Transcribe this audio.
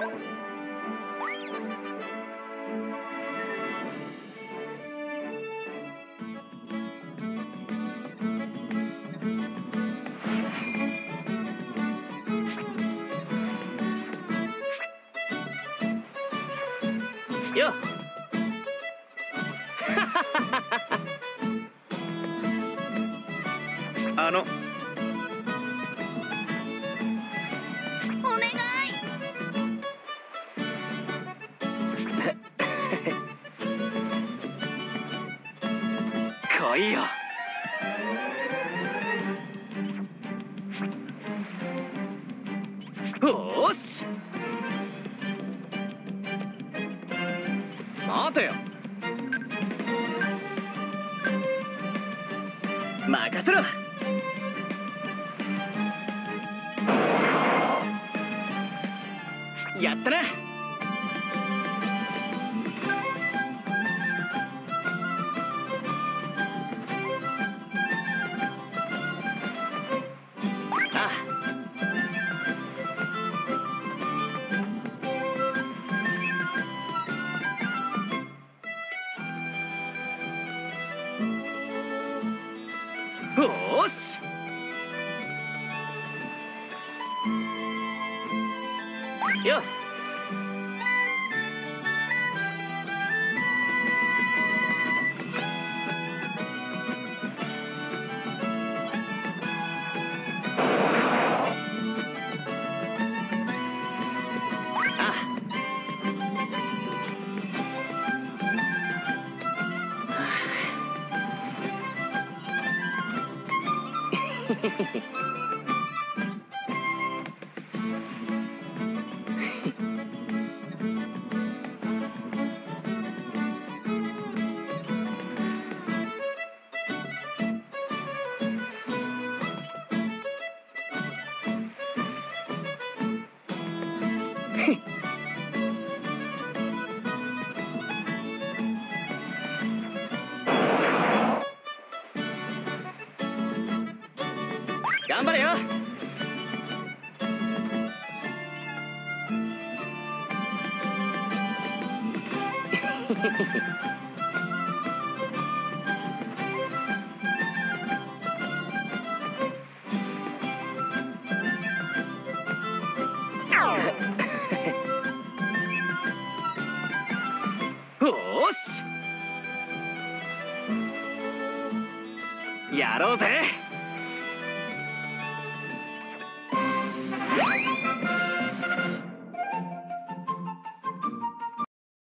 よっ。お願い。来いよ。おーし。待てよ。任せろ。やったな。ああ。おし。よっ。頑張れよ。おし。やろうぜ。